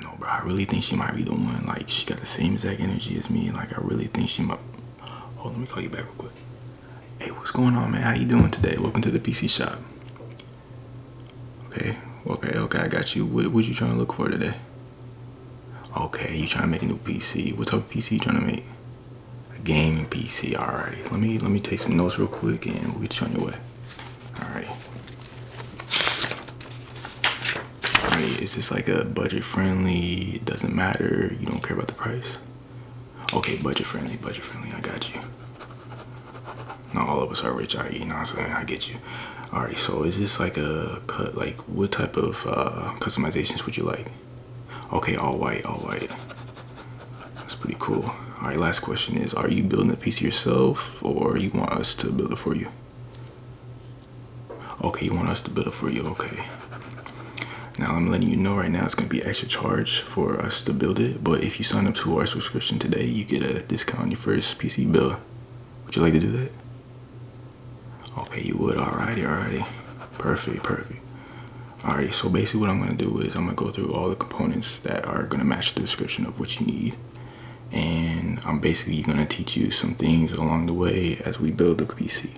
I know, bro. I really think she might be the one. Like, she got the same exact energy as me. Like, I really think she might. Hold on, let me call you back real quick. Hey, what's going on, man? How you doing today? Welcome to the PC shop. Okay, okay, okay. I got you. What you trying to look for today? Okay, you trying to make a new PC. What type of PC you trying to make? A gaming PC. Alrighty. Let me take some notes real quick, and we'll get you on your way. Alright. Is this like a budget friendly? It doesn't matter. You don't care about the price. Okay, budget friendly. Budget friendly. I got you. Not all of us are rich. You know what I'm saying? I get you. All right. So is this like a cut? Like, what type of customizations would you like? Okay, all white. All white. That's pretty cool. All right. Last question is: are you building a PC yourself, or you want us to build it for you? Okay, you want us to build it for you. Okay. Now, I'm letting you know right now, it's going to be extra charge for us to build it. But if you sign up to our subscription today, you get a discount on your first PC bill. Would you like to do that? Okay, you would. Alrighty, alrighty. Perfect, perfect. Alright, so basically what I'm going to do is I'm going to go through all the components that are going to match the description of what you need. And I'm basically going to teach you some things along the way as we build the PC.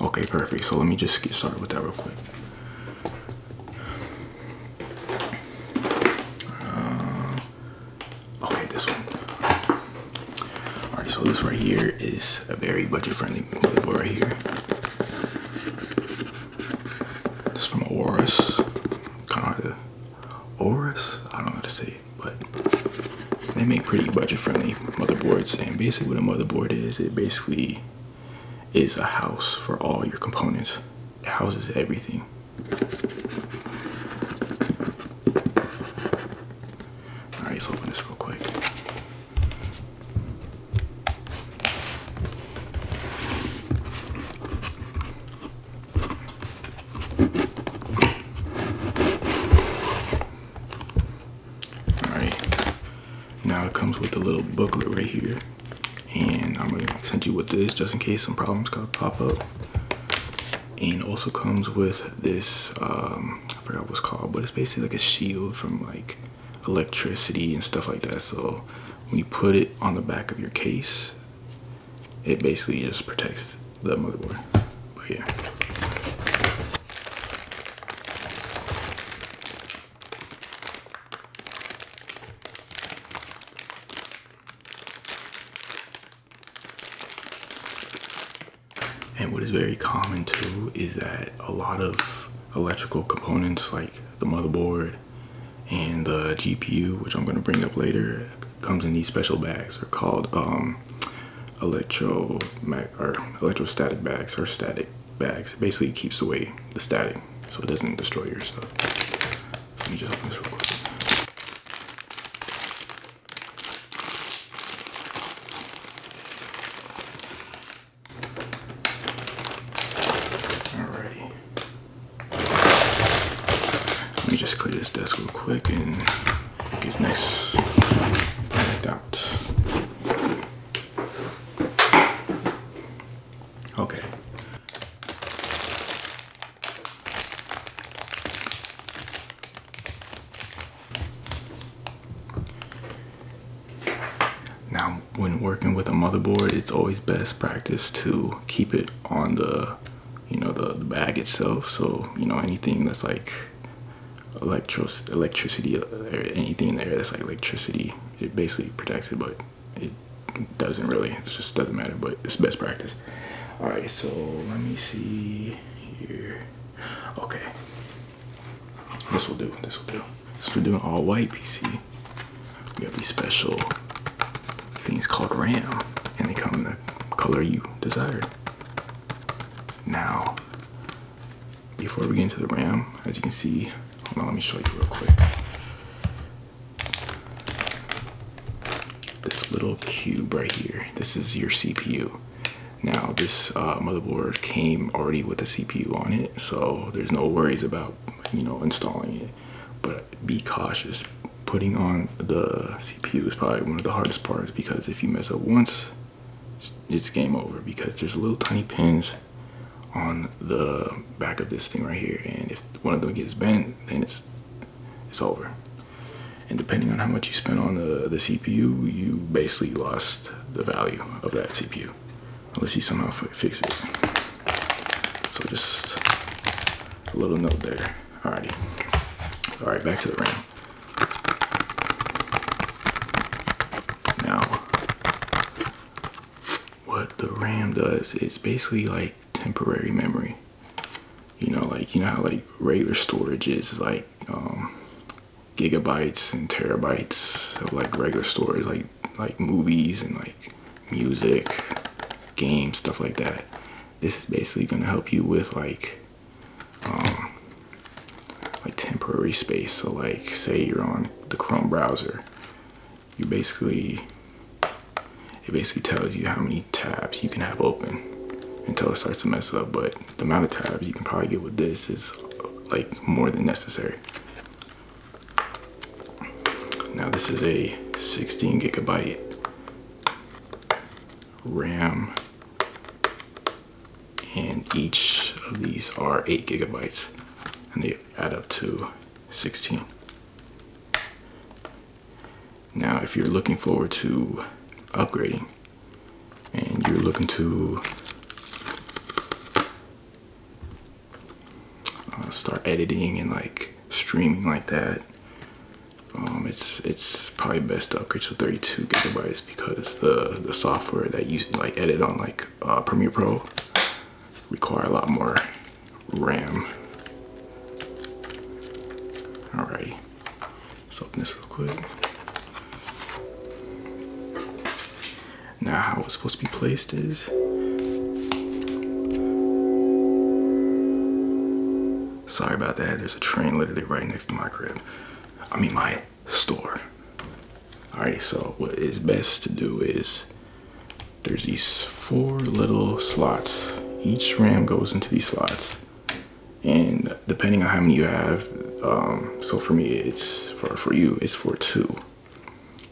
Okay, perfect. So let me just get started with that real quick. This right here is a very budget-friendly motherboard right here. It's from Aorus. Kinda Aorus? I don't know how to say it, but they make pretty budget-friendly motherboards. And basically, what a motherboard is, it basically is a house for all your components. It houses everything. All right, let's open this real quick. With a little booklet right here, and I'm going to send you with this just in case some problems pop up. And also comes with this I forgot what's called, but it's basically like a shield from like electricity and stuff like that, so when you put it on the back of your case, it basically just protects the motherboard. But yeah, what is very common too is that a lot of electrical components like the motherboard and the GPU, which I'm going to bring up later, comes in these special bags. They're called electrostatic bags or static bags. It basically keeps away the static so it doesn't destroy your stuff. Let me just open this real quick. Let me just clear this desk real quick and get nice packed out. Okay. Now, when working with a motherboard, it's always best practice to keep it on the, you know, the bag itself. So, you know, anything that's like electricity or anything in there that's like electricity, it basically protects it, but it doesn't really. It just doesn't matter, but it's best practice. All right, so let me see here. Okay, this will do. This will do. So we're doing all white PC. We have these special things called RAM, and they come in the color you desired. Now, before we get into the RAM, as you can see. Now let me show you real quick. This little cube right here, this is your CPU. Now this motherboard came already with a CPU on it, so there's no worries about, you know, installing it. But be cautious. Putting on the CPU is probably one of the hardest parts, because if you mess up once, it's game over, because there's little tiny pins on the back of this thing right here, and if one of them gets bent, then it's over. And depending on how much you spent on the CPU, you basically lost the value of that CPU, unless you somehow fix it. So just a little note there. Alrighty. All right, back to the RAM. Now, what the RAM does is basically like temporary memory. You know how like regular storage is like gigabytes and terabytes of like regular storage, like movies and like music, games, stuff like that. This is basically going to help you with like temporary space. So like, say you're on the Chrome browser, you basically, it basically tells you how many tabs you can have open until it starts to mess up. But the amount of tabs you can probably get with this is like more than necessary. Now this is a 16 gigabyte RAM, and each of these are 8 gigabytes, and they add up to 16. Now, if you're looking forward to upgrading and you're looking to start editing and like streaming like that, it's probably best to upgrade to 32 gigabytes because the software that you like edit on like Premiere Pro require a lot more RAM. Alrighty, let's open this real quick. Now, how it's supposed to be placed is, sorry about that, there's a train literally right next to my crib. I mean my store. Alright, so what is best to do is there's these 4 little slots. Each RAM goes into these slots, and depending on how many you have, so for me it's, for you it's for 2.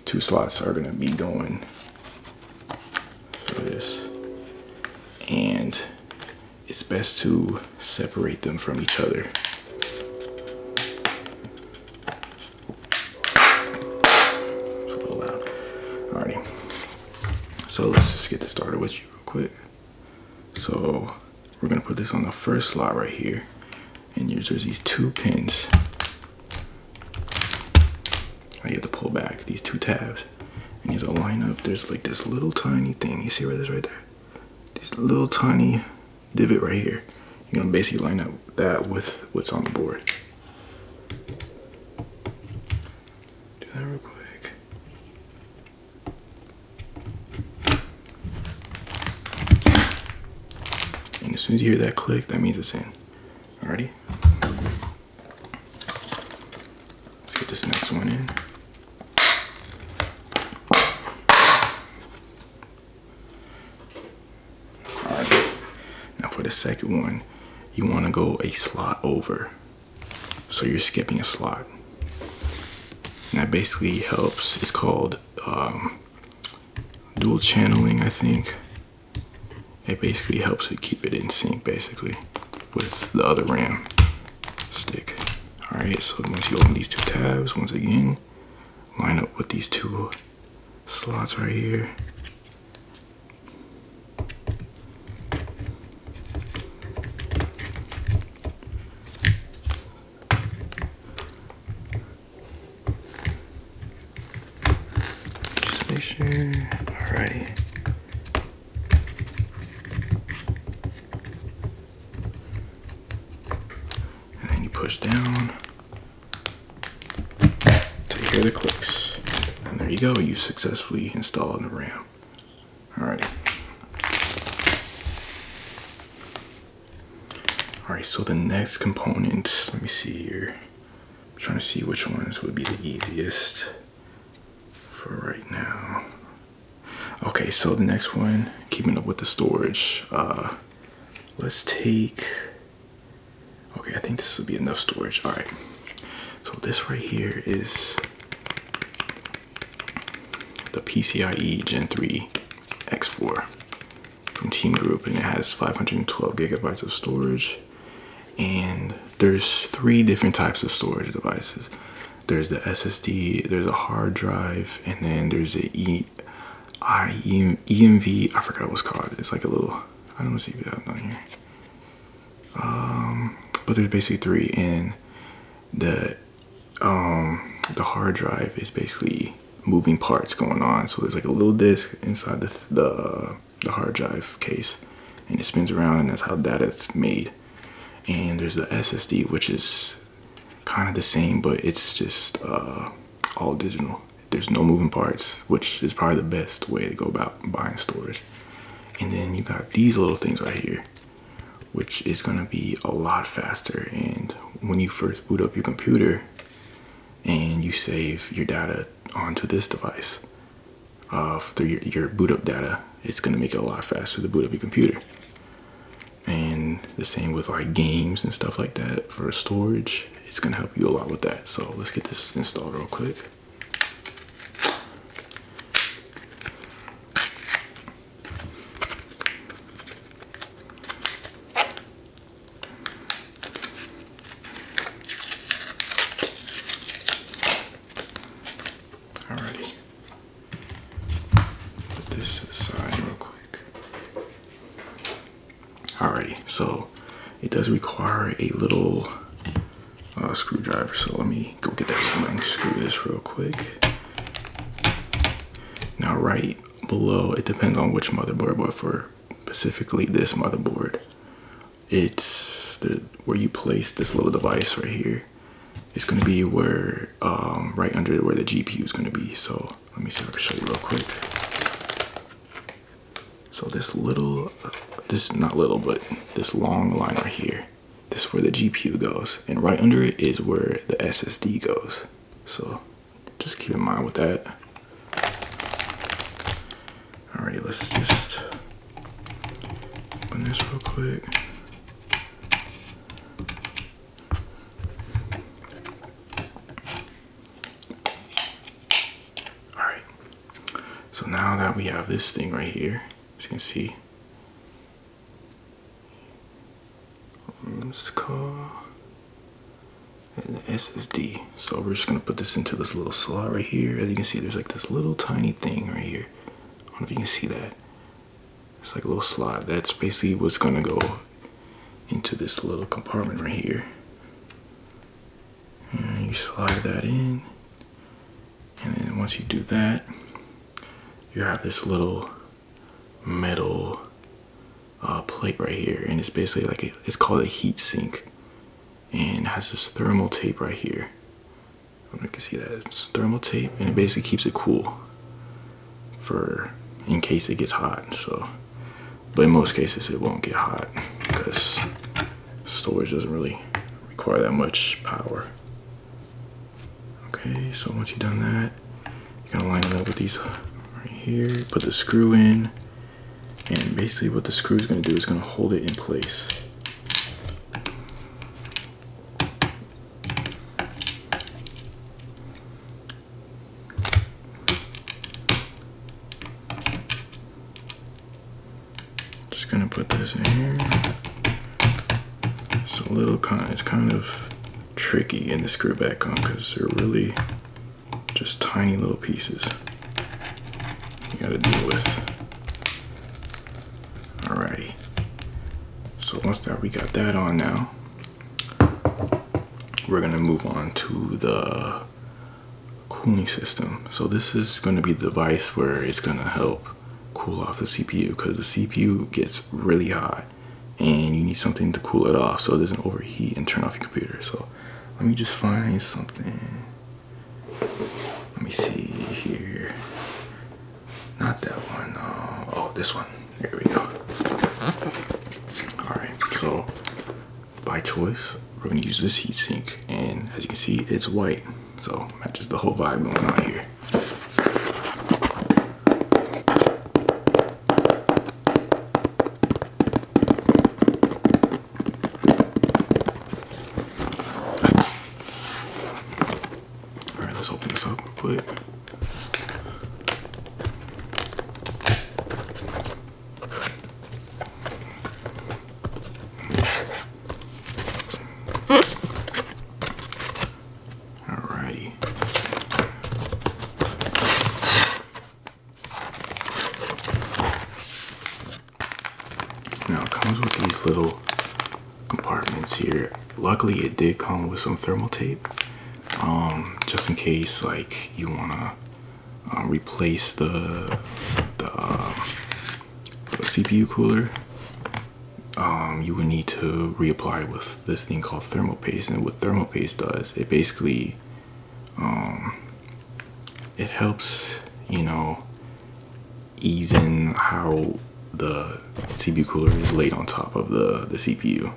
2 slots are gonna be going through this, and it's best to separate them from each other. It's a little loud. Alrighty. So let's just get this started with you real quick. So we're gonna put this on the first slot right here, and there's these 2 pins. You have to pull back these 2 tabs, and you have to line up. There's like this little tiny thing. You see where it is right there? This little tiny divot right here. You're gonna basically line up that with what's on the board. Do that real quick. And as soon as you hear that click, that means it's in. Alrighty. Let's get this next one in. The second one, you want to go a slot over, so you're skipping a slot, and that basically helps. It's called dual channeling, I think. It basically helps to keep it in sync basically with the other RAM stick. Alright, so once you open these 2 tabs, once again line up with these 2 slots right here. Alrighty. And then you push down till you hear the clicks. And there you go, you successfully installed the RAM. Alrighty. Alright, so the next component, let me see here. I'm trying to see which ones would be the easiest for right now. Okay, so the next one, keeping up with the storage, let's take, okay, I think this will be enough storage. All right, so this right here is the PCIe Gen 3 X4 from Team Group, and it has 512 gigabytes of storage, and there's 3 different types of storage devices. there's the SSD, there's a hard drive, and then there's an EMV, I forgot what's called. It's like a little, I don't see that on here. But there's basically three, and the hard drive is basically moving parts going on. So there's like a little disk inside the hard drive case, and it spins around, and that's how data's made. And there's the SSD, which is kind of the same, but it's just all digital. There's no moving parts, which is probably the best way to go about buying storage. And then you got these little things right here, which is gonna be a lot faster. And when you first boot up your computer and you save your data onto this device, through your boot up data, it's gonna make it a lot faster to boot up your computer. And the same with like games and stuff like that for storage, it's gonna help you a lot with that. So let's get this installed real quick. So it does require a little screwdriver. So let me go get that and screw this real quick. Now right below, it depends on which motherboard, but for specifically this motherboard, it's where you place this little device right here. It's gonna be where, right under where the GPU is gonna be. So let me see if I can show you real quick. So this long line right here, this is where the GPU goes, and right under it is where the SSD goes. So just keep in mind with that. Alrighty, let's just open this real quick. Alright, so now that we have this thing right here, as you can see, let's call and the SSD. So we're just gonna put this into this little slot right here. As you can see, there's like this little tiny thing right here. I don't know if you can see that. It's like a little slot. That's basically what's gonna go into this little compartment right here. And you slide that in. And then once you do that, you have this little metal plate right here, and it's basically like it's called a heat sink, and it has this thermal tape right here. I don't know if you can see that. It's thermal tape, and it basically keeps it cool for in case it gets hot. So, but in most cases it won't get hot because storage doesn't really require that much power. Okay, so once you've done that, you're gonna line it up with these right here, put the screw in. And basically what the screw is going to do is going to hold it in place. Just going to put this in here. It's a little it's kind of tricky getting the screw back on because they're really just tiny little pieces you got to deal with. Alrighty, so once that we got that on, now we're gonna move on to the cooling system. So this is gonna be the device where it's gonna help cool off the CPU, because the CPU gets really hot and you need something to cool it off so it doesn't overheat and turn off your computer. So let me just find something. Let me see here. Not that one. Oh, this one. Here we go. Alright, so by choice, we're gonna use this heatsink, and as you can see, it's white. So matches the whole vibe going on here. Alright, let's open this up real quick. these little compartments here. Luckily it did come with some thermal tape, just in case like you wanna replace the CPU cooler. You would need to reapply with this thing called thermal paste, and what thermal paste does, it basically it helps, you know, ease in how the CPU cooler is laid on top of the CPU,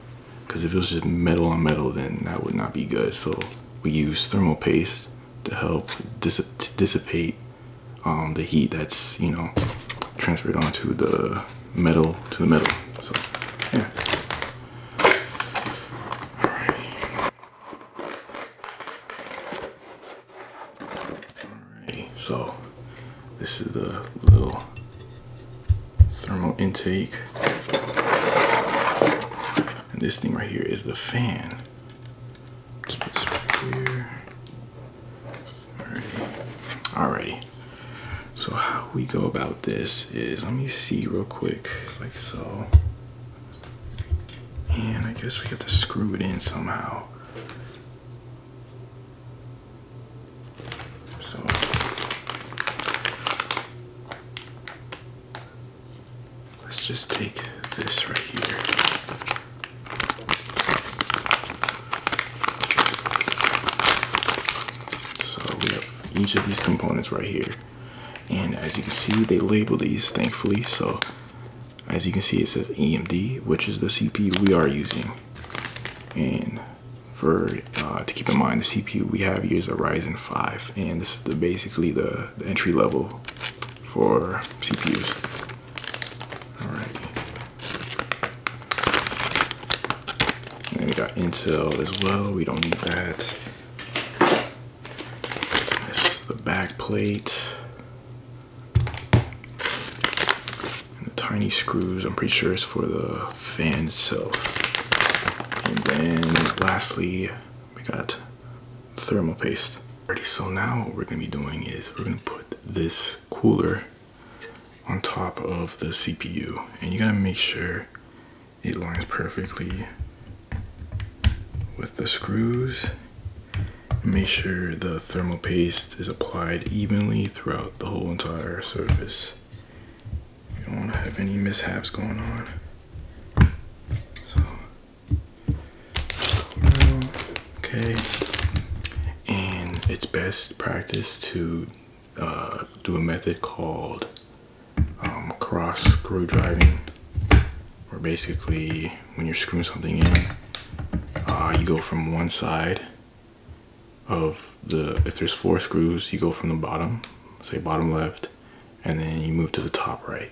because if it was just metal on metal, then that would not be good. So we use thermal paste to help dissipate the heat that's, you know, transferred onto the metal So yeah. All right. Alrighty. So this is the little thermal intake, and this thing right here is the fan. Let's put this right here. Alrighty. So how we go about this is, let me see real quick, like so. And I guess we have to screw it in somehow. So. Let's just take this right here. So we have each of these components right here. And as you can see, they label these, thankfully. So. As you can see, it says AMD, which is the CPU we are using. And for to keep in mind, the CPU we have here is a Ryzen 5, and this is the, basically the entry level for CPUs. All right. And then we got Intel as well. We don't need that. This is the back plate. Tiny screws, I'm pretty sure it's for the fan itself. And then lastly, we got thermal paste. Alrighty, so now what we're gonna be doing is we're gonna put this cooler on top of the CPU, and you gotta make sure it lines perfectly with the screws. And make sure the thermal paste is applied evenly throughout the whole entire surface. You don't want to have any mishaps going on. So, okay. And it's best practice to do a method called cross screw driving, where basically when you're screwing something in, you go from one side of the, if there's four screws, you go from the bottom, say bottom left, and then you move to the top right.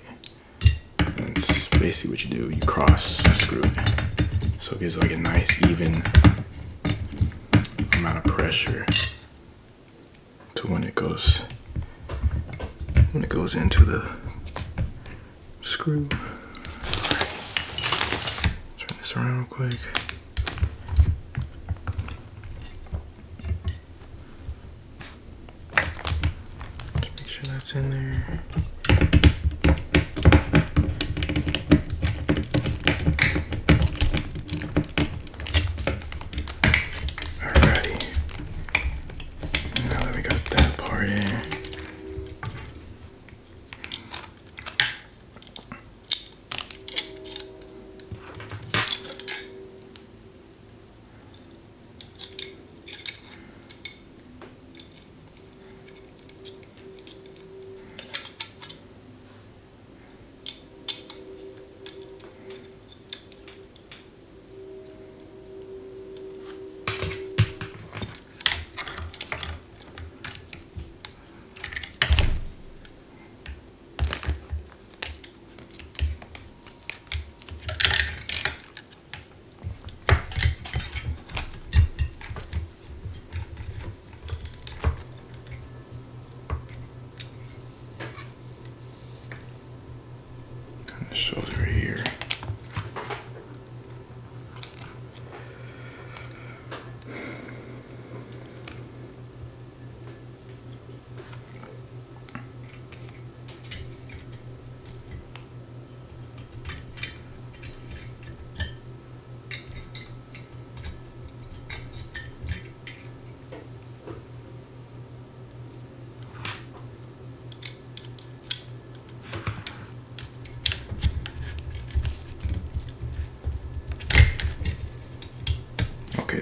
That's basically what you do. You cross screw it, so it gives like a nice even amount of pressure to when it goes into the screw. Turn this around real quick. Just make sure that's in there.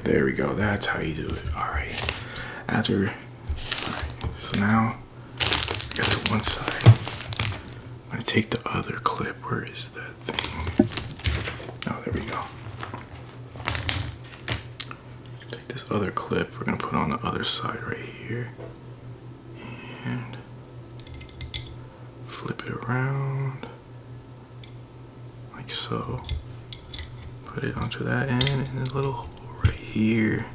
There we go, that's how you do it. Alright, so now I got the one side. I'm gonna take the other clip. Where is that thing? Oh, there we go. Take this other clip, we're gonna put on the other side right here. And flip it around, like so. Put it onto that end, and there's a little hole right here.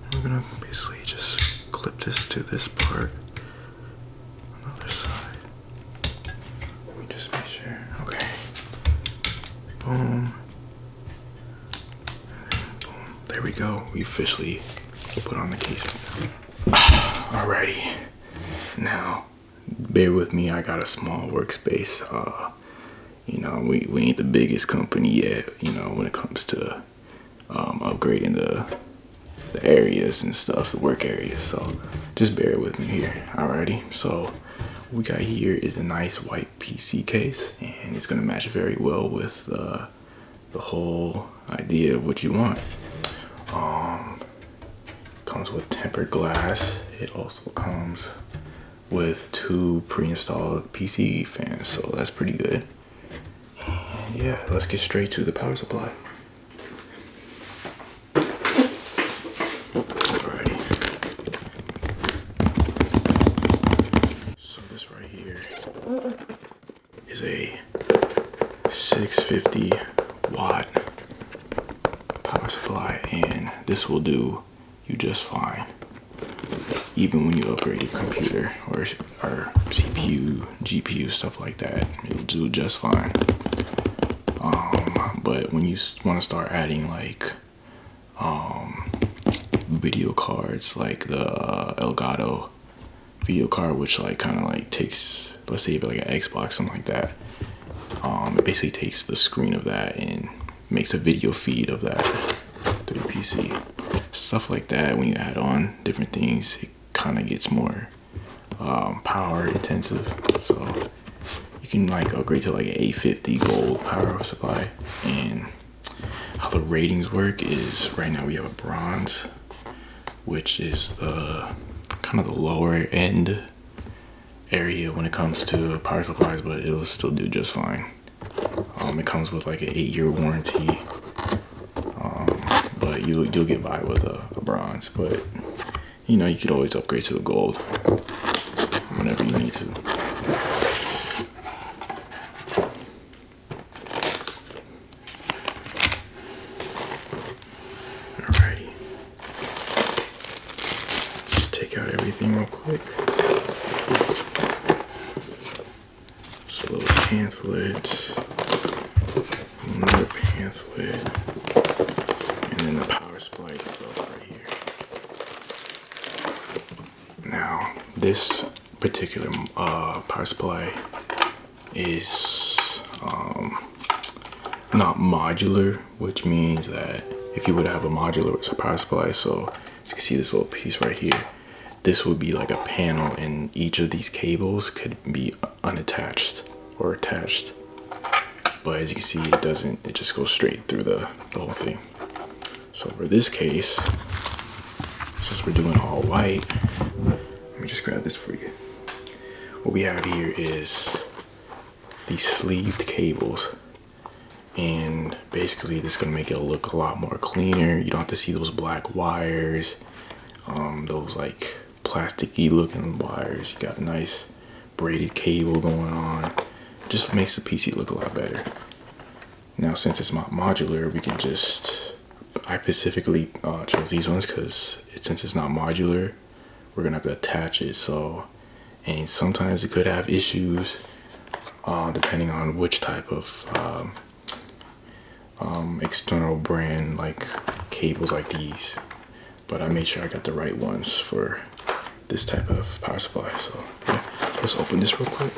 And we're gonna basically just clip this to this part. Boom. Boom. There we go. We officially put on the case. Alrighty. Now, bear with me. I got a small workspace. You know, we ain't the biggest company yet, you know, when it comes to upgrading the areas and stuff, the work areas. So just bear with me here. Alrighty. So we got here is a nice white PC case, and it's going to match very well with the whole idea of what you want. Comes with tempered glass. It also comes with two pre-installed PC fans, so that's pretty good. And yeah, let's get straight to the power supply. Is a 650 watt power supply, and this will do you just fine even when you upgrade your computer or CPU, GPU, stuff like that. It'll do just fine, but when you want to start adding like video cards, like the Elgato video card, which like kind of like takes, let's say like an Xbox, something like that. It basically takes the screen of that and makes a video feed of that to the PC. Stuff like that, when you add on different things, it kind of gets more power intensive. So you can like upgrade to like an 850 gold power supply. And how the ratings work is right now we have a bronze, which is the kind of the lower end area when it comes to power supplies, but it'll still do just fine. It comes with like an 8-year warranty, but you'll get by with a bronze, but you know, you could always upgrade to the gold whenever you need to. Alrighty, just take out everything real quick. Pamphlet, another pamphlet, and then the power supply itself right here. Now, this particular power supply is not modular, which means that if you would have a modular, it's a power supply. So as you can see, this little piece right here, this would be like a panel, and each of these cables could be unattached or attached, but as you can see, it doesn't, it just goes straight through the whole thing. So for this case, since we're doing all white, let me just grab this for you. What we have here is these sleeved cables, and basically this is gonna make it look a lot more cleaner. You don't have to see those black wires, those like plasticky looking wires. You got a nice braided cable going on. Just makes the PC look a lot better. Now, since it's not modular, we can just, I specifically chose these ones because since it's not modular, we're gonna have to attach it. So, and sometimes it could have issues depending on which type of external brand like cables like these. But I made sure I got the right ones for this type of power supply. So yeah, let's open this real quick.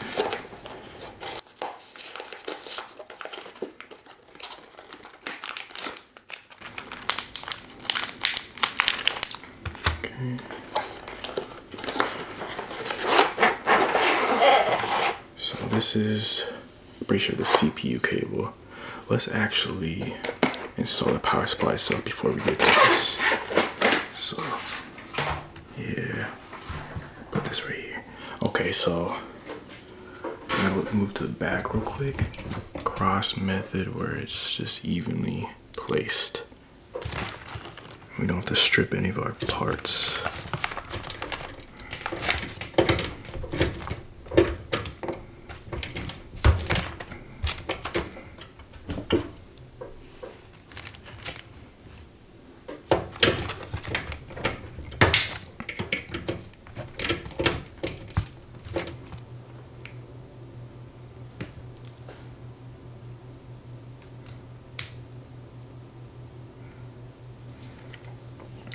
So this is, I'm pretty sure, the CPU cable. Let's actually install a power supply cell before we get to this. So yeah, put this right here. Okay, so I'm gonna move to the back real quick. Cross method where it's just evenly placed. We don't have to strip any of our parts.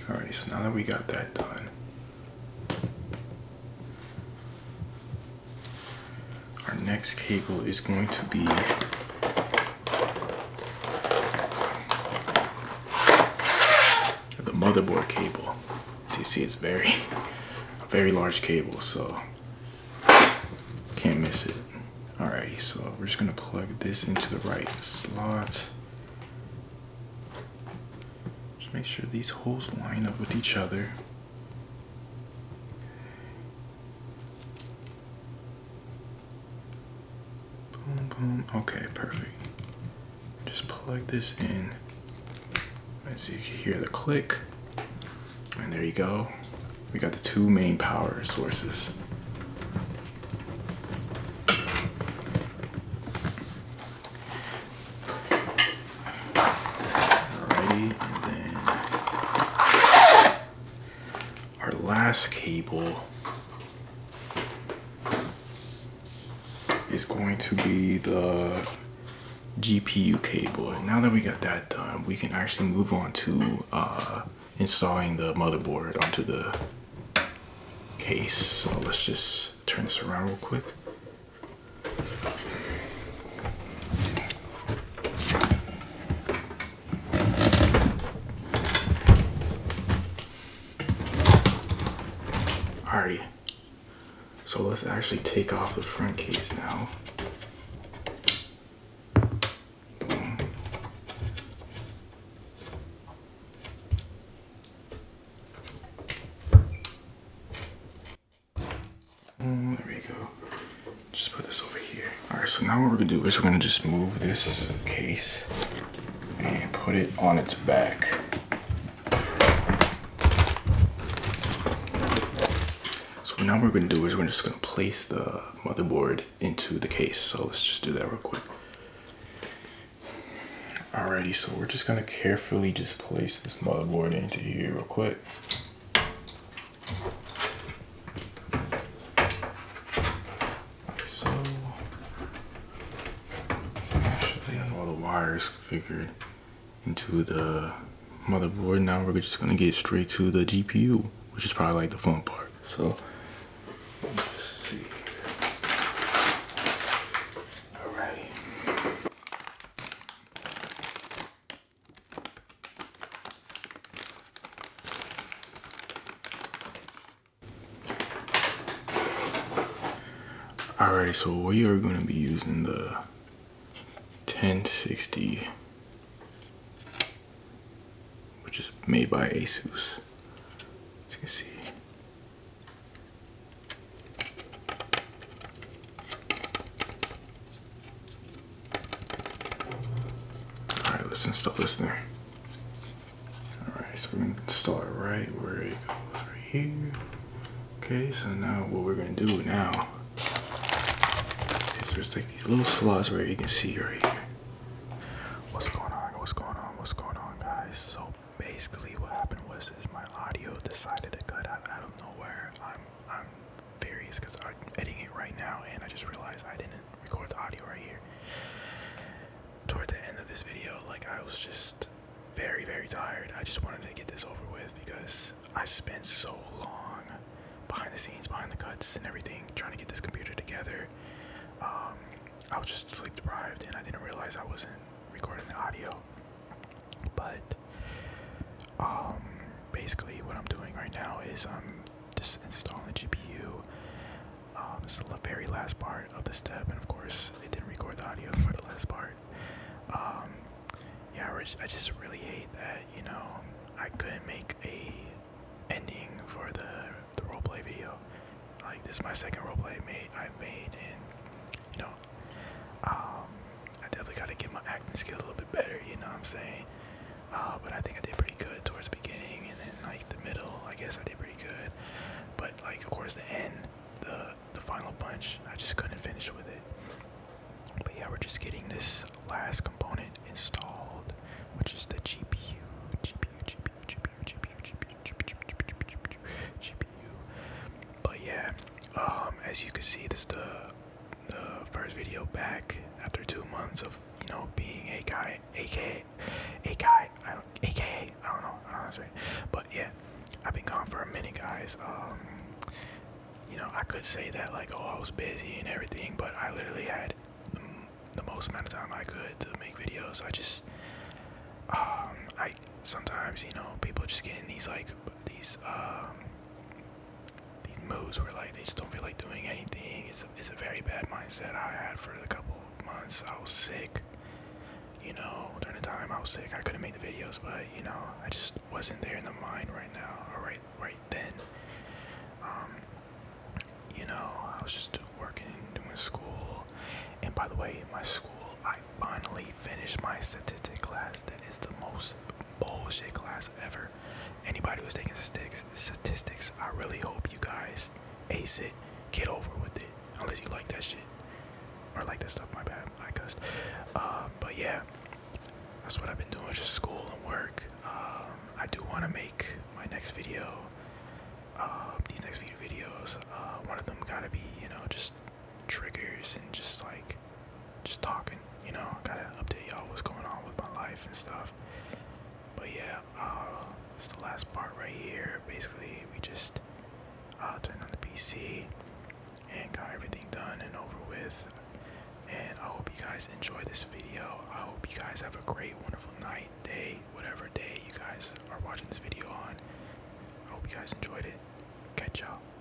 Alright, so now that we got that done, our next cable is going to be the motherboard cable. As you see, it's a very large cable, so can't miss it. Alrighty, so we're just gonna plug this into the right slot. Make sure these holes line up with each other. Boom, boom. Okay, perfect. Just plug this in. As you can hear the click. And there you go. We got the two main power sources. Cable is going to be the GPU cable. Now that we got that done, we can actually move on to installing the motherboard onto the case. So let's just turn this around real quick. So let's actually take off the front case now. Boom. Boom, there we go. Just put this over here. All right, so now what we're gonna do is we're gonna just move this case and put it on its back. Now what we're gonna do is we're just gonna place the motherboard into the case. So let's just do that real quick. Alrighty, so we're just gonna carefully just place this motherboard into here real quick. So, actually I have all the wires figured into the motherboard. Now we're just gonna get straight to the GPU, which is probably like the fun part. So. Alrighty, so we are going to be using the 1060, which is made by Asus, as you can see. Alright, let's install this there. Alright, so we're going to install it right where it goes, right here. Okay, so now what we're going to do now, there's like these little slots where you can see right here. What's going on guys? So basically what happened was is my audio decided to cut out of nowhere. I'm furious because I'm editing it right now and I just realized I didn't record the audio right here. Toward the end of this video, like I was just very tired. I just wanted to get this over with because I spent so long behind the scenes, behind the cuts and everything, trying to get this computer together. I was just sleep deprived and I didn't realize I wasn't recording the audio, but basically what I'm doing right now is I'm just installing the GPU. This is the very last part of the step, and of course it didn't record the audio for the last part. Yeah, I just really hate that, you know, I couldn't make a ending for the roleplay video. Like, this is my second roleplay I made, and, you know, I definitely gotta get my acting skills a little bit better, you know what I'm saying? But I think I did pretty good towards the beginning, and then, like, the middle, I guess I did pretty good. But, like, of course, the end, the final punch, I just couldn't finish with it. But yeah, we're just getting this last component installed, which is the GPU. But yeah, as you can see, this is the first video back after 2 months of, you know, being AKA, I don't know, sorry. But yeah, I've been gone for a minute, guys. You know, I could say that, like, oh, I was busy and everything, but I literally had the most amount of time I could to make videos. I just I sometimes, you know, people just get in these, like, these moods where, like, they just don't feel like doing anything. It's a very bad mindset I had for a couple months. I was sick, you know, during the time I was sick, I couldn't make the videos, but, you know, I just wasn't there in the mind right now, or right then. You know, I was just working, doing school. And by the way, my school, I finally finished my statistics class. That is the most bullshit class ever. Anybody who's taking statistics, I really hope you guys ace it. Get over with it. Unless you like that shit. Or like that stuff, my bad, I cussed. But yeah, that's what I've been doing, just school and work. I do want to make my next video, these next few videos. One of them gotta be, you know, just triggers and just, like, just talking, you know. I gotta update y'all what's going on with my life and stuff. But yeah, it's the last part right here. Basically, we just turned on the PC and got everything done and over with. And I hope you guys enjoy this video. I hope you guys have a great, wonderful night, day, whatever day you guys are watching this video on. I hope you guys enjoyed it. Catch y'all.